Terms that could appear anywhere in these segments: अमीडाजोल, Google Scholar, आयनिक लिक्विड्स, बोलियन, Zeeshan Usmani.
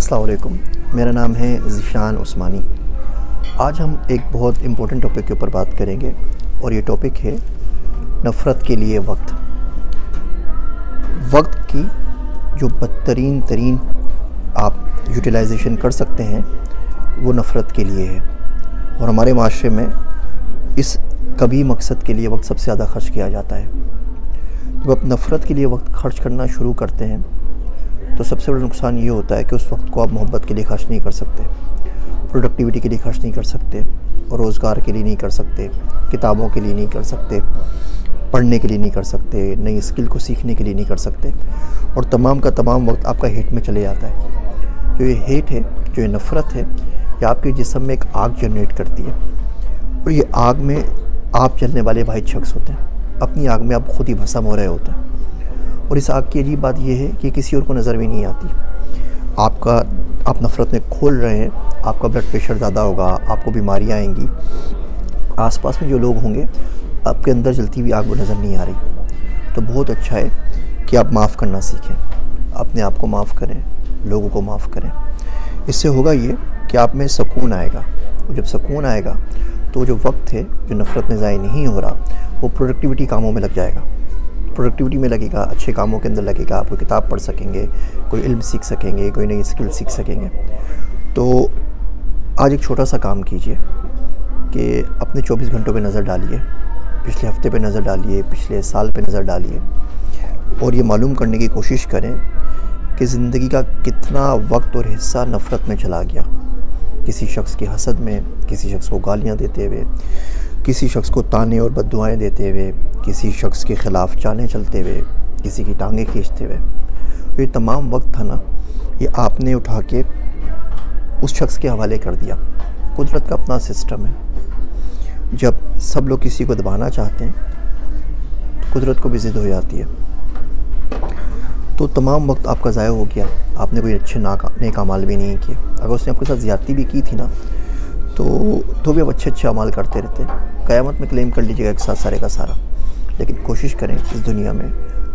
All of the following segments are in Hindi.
अस्सलाम वालेकुम, मेरा नाम है ज़ीशान उस्मानी। आज हम एक बहुत इम्पोर्टेंट टॉपिक के ऊपर बात करेंगे और ये टॉपिक है नफ़रत के लिए वक्त। वक्त की जो बदतरीन आप यूटिलाइजेशन कर सकते हैं वो नफ़रत के लिए है, और हमारे माशरे में इस कभी मकसद के लिए वक्त सबसे ज़्यादा खर्च किया जाता है। जब आप नफ़रत के लिए वक्त खर्च करना शुरू करते हैं तो सबसे बड़ा नुकसान ये होता है कि उस वक्त को आप मोहब्बत के लिए खर्च नहीं कर सकते, प्रोडक्टिविटी के लिए खर्च नहीं कर सकते, और रोज़गार के लिए नहीं कर सकते, किताबों के लिए नहीं कर सकते, पढ़ने के लिए नहीं कर सकते, नई स्किल को सीखने के लिए नहीं कर सकते, और तमाम का तमाम वक्त आपका हेट में चले जाता है। जो ये हेट है, जो ये नफ़रत है, ये आपके जिस्म में एक आग जनरेट करती है, और ये आग में आप जलने वाले वाहिद शख्स होते हैं। अपनी आग में आप खुद ही भस्म हो रहे होते हैं, और इस आग की अजीब बात यह है कि किसी और को नज़र भी नहीं आती। आप नफ़रत में खोल रहे हैं, आपका ब्लड प्रेशर ज़्यादा होगा, आपको बीमारियाँ आएंगी, आसपास में जो लोग होंगे आपके अंदर जलती हुई आग को नज़र नहीं आ रही। तो बहुत अच्छा है कि आप माफ़ करना सीखें, अपने आप को माफ़ करें, लोगों को माफ़ करें। इससे होगा ये कि आप में सुकून आएगा, और जब सुकून आएगा तो जो वक्त है जो नफ़रत में ज़ाय नहीं हो रहा वो प्रोडक्टिविटी कामों में लग जाएगा, प्रोडक्टिविटी में लगेगा, अच्छे कामों के अंदर लगेगा। आप कोई किताब पढ़ सकेंगे, कोई इल्म सीख सकेंगे, कोई नई स्किल सीख सकेंगे। तो आज एक छोटा सा काम कीजिए कि अपने 24 घंटों पे नज़र डालिए, पिछले हफ्ते पे नज़र डालिए, पिछले साल पे नज़र डालिए, और ये मालूम करने की कोशिश करें कि ज़िंदगी का कितना वक्त और हिस्सा नफ़रत में चला गया। किसी शख्स की हसद में, किसी शख्स को गालियाँ देते हुए, किसी शख्स को ताने और बद्दुआएं देते हुए, किसी शख्स के ख़िलाफ़ चालें चलते हुए, किसी की टांगें खींचते हुए, ये तमाम वक्त था ना, ये आपने उठा के उस शख्स के हवाले कर दिया। कुदरत का अपना सिस्टम है, जब सब लोग किसी को दबाना चाहते हैं तो कुदरत को भी ज़िद हो जाती है। तो तमाम वक्त आपका ज़ाया हो गया, आपने कोई अच्छे नेक अमाल भी नहीं किए। अगर उसने आपके साथ ज़्यादती भी की थी ना तो भी आप अच्छे अमाल करते रहते हैं। क़यामत में क्लेम कर लीजिएगा एक साथ सारे का सारा, लेकिन कोशिश करें इस दुनिया में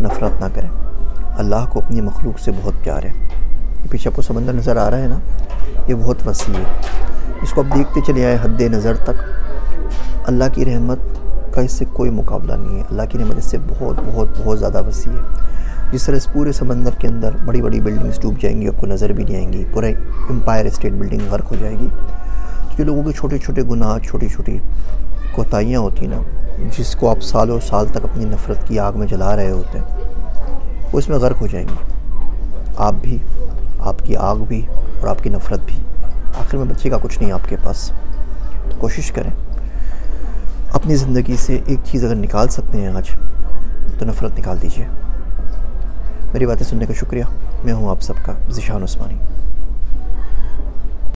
नफ़रत ना करें। अल्लाह को अपनी मखलूक से बहुत प्यार है। ये पीछे आपको समंदर नज़र आ रहा है ना, ये बहुत वसी है, इसको आप देखते चले आए हद नज़र तक। अल्लाह की रहमत का इससे कोई मुकाबला नहीं है, अल्लाह की रहमत इससे बहुत बहुत बहुत ज़्यादा वसी है। जिस तरह इस पूरे समंदर के अंदर बड़ी बड़ी बिल्डिंग्स डूब जाएंगी, आपको नज़र भी नहीं आएंगी, पूरा एम्पायर स्टेट बिल्डिंग गर्क हो जाएगी। जो लोगों के छोटे छोटे गुनाह, छोटी छोटी कोताहियाँ होती ना, जिसको आप सालों साल तक अपनी नफ़रत की आग में जला रहे होते हैं, वो इसमें गर्क हो जाएंगे। आप भी, आपकी आग भी, और आपकी नफ़रत भी। आखिर में बच्चे का कुछ नहीं आपके पास। तो कोशिश करें अपनी ज़िंदगी से एक चीज़ अगर निकाल सकते हैं आज तो नफ़रत निकाल दीजिए। मेरी बातें सुनने का शुक्रिया। मैं हूँ आप सबका ज़ीशान उस्मानी।